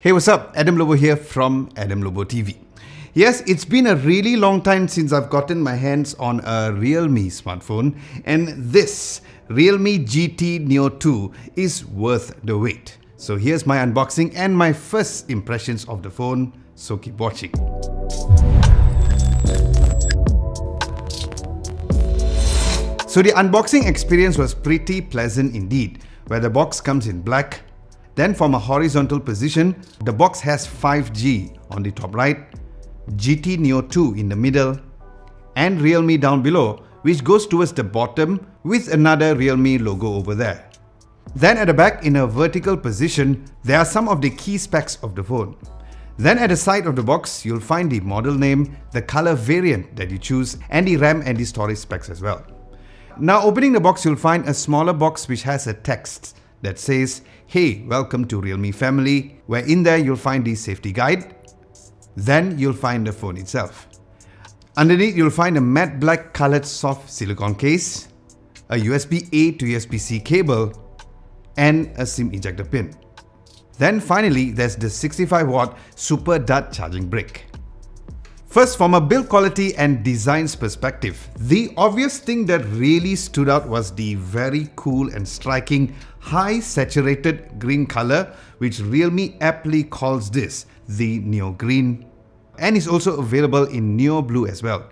Hey, what's up? Adam Lobo here from Adam Lobo TV. Yes, it's been a really long time since I've gotten my hands on a Realme smartphone, and this Realme GT Neo 2 is worth the wait. So here's my unboxing and my first impressions of the phone, so keep watching. So the unboxing experience was pretty pleasant indeed, where the box comes in black. Then from a horizontal position, the box has 5G on the top right, GT Neo 2 in the middle, and Realme down below, which goes towards the bottom with another Realme logo over there. Then at the back in a vertical position, there are some of the key specs of the phone. Then at the side of the box, you'll find the model name, the color variant that you choose, and the RAM and the storage specs as well. Now opening the box, you'll find a smaller box which has a text that says, "Hey, welcome to Realme family," where in there you'll find the safety guide. Then you'll find the phone itself. Underneath you'll find a matte black colored soft silicone case, a USB-A to USB-C cable, and a SIM ejector pin. Then finally there's the 65-watt SuperDart charging brick. First, from a build quality and designs perspective, the obvious thing that really stood out was the very cool and striking high saturated green color, which Realme aptly calls this the Neo Green, and is also available in Neo Blue as well.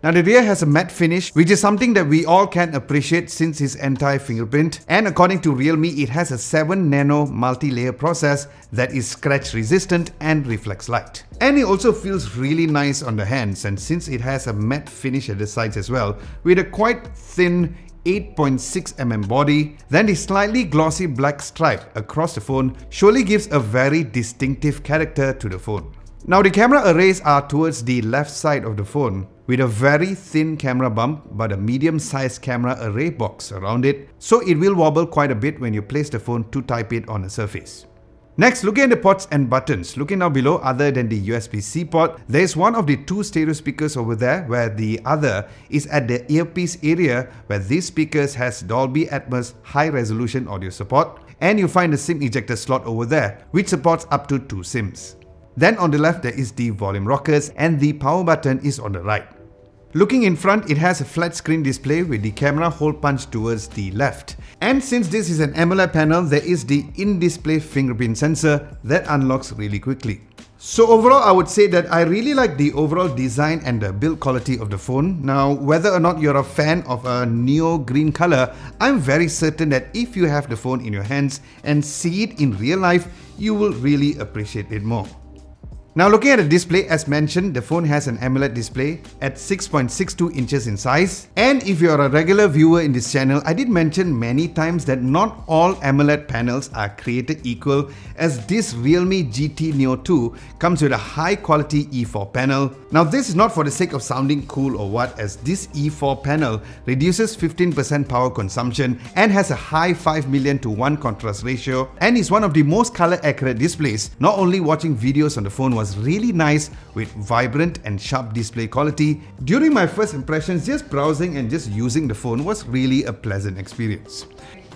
Now the rear has a matte finish, which is something that we all can appreciate since its entire fingerprint, and according to Realme, it has a 7nm multi-layer process that is scratch resistant and reflects light. And it also feels really nice on the hands, and since it has a matte finish at the sides as well, with a quite thin 8.6mm body, then the slightly glossy black stripe across the phone surely gives a very distinctive character to the phone. Now the camera arrays are towards the left side of the phone, with a very thin camera bump but a medium-sized camera array box around it, so it will wobble quite a bit when you place the phone to type it on a surface. Next, looking at the ports and buttons. Looking down below, other than the USB-C port, there is one of the two stereo speakers over there, where the other is at the earpiece area, where these speakers has Dolby Atmos high-resolution audio support, and you'll find the SIM ejector slot over there, which supports up to 2 SIMs. Then on the left there is the volume rockers, and the power button is on the right. Looking in front, it has a flat screen display with the camera hole punched towards the left. And since this is an AMOLED panel, there is the in-display fingerprint sensor that unlocks really quickly. So overall, I would say that I really like the overall design and the build quality of the phone. Now, whether or not you're a fan of a Neo Green color, I'm very certain that if you have the phone in your hands and see it in real life, you will really appreciate it more. Now looking at the display, as mentioned, the phone has an AMOLED display at 6.62 inches in size. And if you're a regular viewer in this channel, I did mention many times that not all AMOLED panels are created equal, as this Realme GT Neo 2 comes with a high quality E4 panel. Now this is not for the sake of sounding cool or what, as this E4 panel reduces 15% power consumption and has a high 5:1 contrast ratio, and is one of the most color accurate displays. Not only watching videos on the phone was really nice with vibrant and sharp display quality. During my first impressions, just browsing and just using the phone was really a pleasant experience.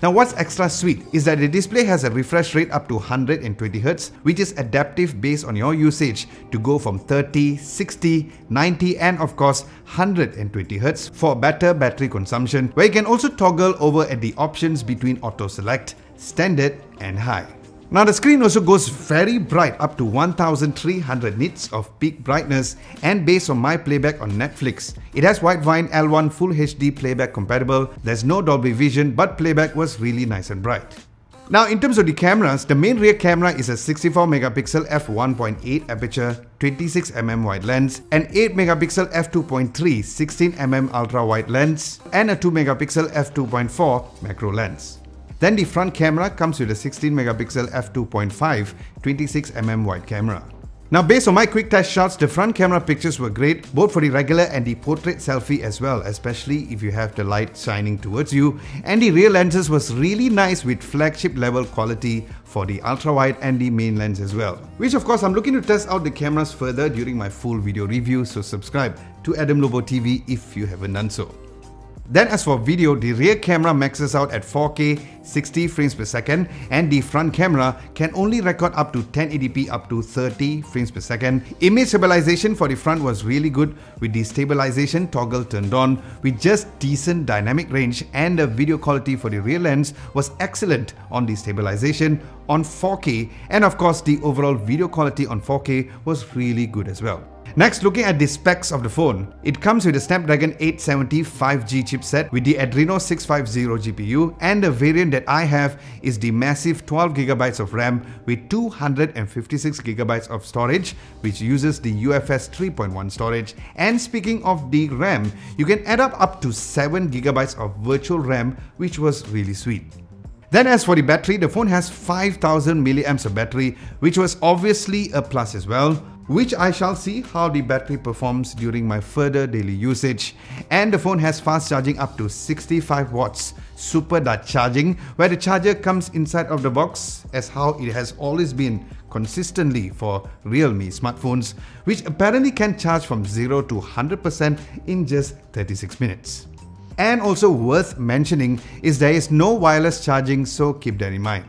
Now what's extra sweet is that the display has a refresh rate up to 120Hz, which is adaptive based on your usage to go from 30, 60, 90 and of course 120Hz for better battery consumption, where you can also toggle over at the options between auto select, standard and high. Now the screen also goes very bright, up to 1300 nits of peak brightness, and based on my playback on Netflix, it has Widevine L1 Full HD playback compatible. There's no Dolby Vision, but playback was really nice and bright. Now in terms of the cameras, the main rear camera is a 64MP f1.8 aperture 26mm wide lens, an 8MP f2.3 16mm ultra wide lens, and a 2MP f2.4 macro lens. Then the front camera comes with a 16MP f2.5 26mm wide camera. Now based on my quick test shots, the front camera pictures were great, both for the regular and the portrait selfie as well, especially if you have the light shining towards you. And the rear lenses was really nice with flagship level quality for the ultra wide and the main lens as well. Which of course, I'm looking to test out the cameras further during my full video review, so subscribe to Adam Lobo TV if you haven't done so. Then as for video, the rear camera maxes out at 4K 60 frames per second and the front camera can only record up to 1080p up to 30 frames per second. Image stabilization for the front was really good with the stabilization toggle turned on with just decent dynamic range, and the video quality for the rear lens was excellent on the stabilization on 4K, and of course the overall video quality on 4K was really good as well. Next, looking at the specs of the phone, it comes with a Snapdragon 870 5G chipset with the Adreno 650 GPU, and the variant that I have is the massive 12GB of RAM with 256GB of storage, which uses the UFS 3.1 storage. And speaking of the RAM, you can add up to 7GB of virtual RAM, which was really sweet. Then as for the battery, the phone has 5000 mAh of battery, which was obviously a plus as well, which I shall see how the battery performs during my further daily usage. And the phone has fast charging up to 65 watts SuperDart charging, where the charger comes inside of the box, as how it has always been consistently for Realme smartphones, which apparently can charge from 0 to 100% in just 36 minutes. And also worth mentioning is there is no wireless charging, so keep that in mind.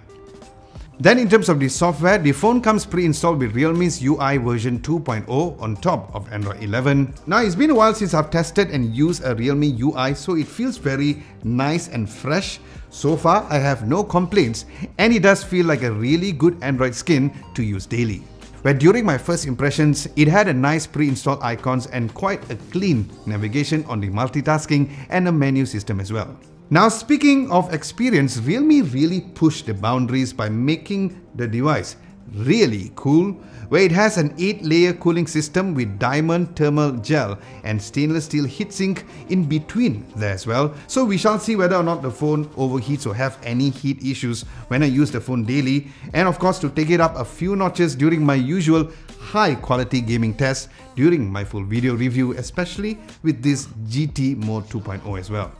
Then in terms of the software, the phone comes pre-installed with Realme's UI version 2.0 on top of Android 11. Now, it's been a while since I've tested and used a Realme UI, so it feels very nice and fresh. So far, I have no complaints, and it does feel like a really good Android skin to use daily. Where during my first impressions, it had a nice pre-installed icons and quite a clean navigation on the multitasking and a menu system as well. Now, speaking of experience, Realme really pushed the boundaries by making the device really cool, where it has an 8-layer cooling system with diamond thermal gel and stainless steel heatsink in between there as well. So we shall see whether or not the phone overheats or have any heat issues when I use the phone daily, and of course to take it up a few notches during my usual high-quality gaming test during my full video review, especially with this GT Mode 2.0 as well.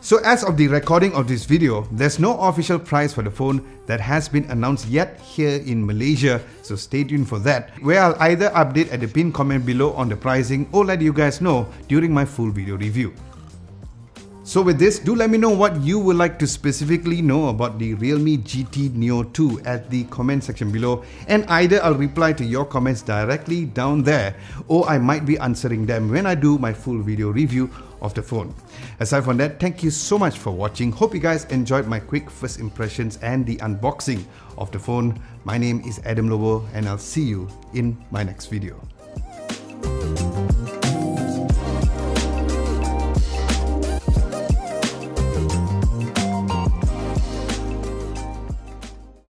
So as of the recording of this video, there's no official price for the phone that has been announced yet here in Malaysia, so stay tuned for that, where I'll either update at the pinned comment below on the pricing or let you guys know during my full video review. So with this, do let me know what you would like to specifically know about the Realme GT Neo 2 at the comment section below, and either I'll reply to your comments directly down there or I might be answering them when I do my full video review of the phone. Aside from that, thank you so much for watching. Hope you guys enjoyed my quick first impressions and the unboxing of the phone. My name is Adam Lobo and I'll see you in my next video.